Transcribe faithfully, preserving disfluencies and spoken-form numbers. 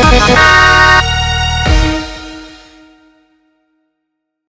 Thank you.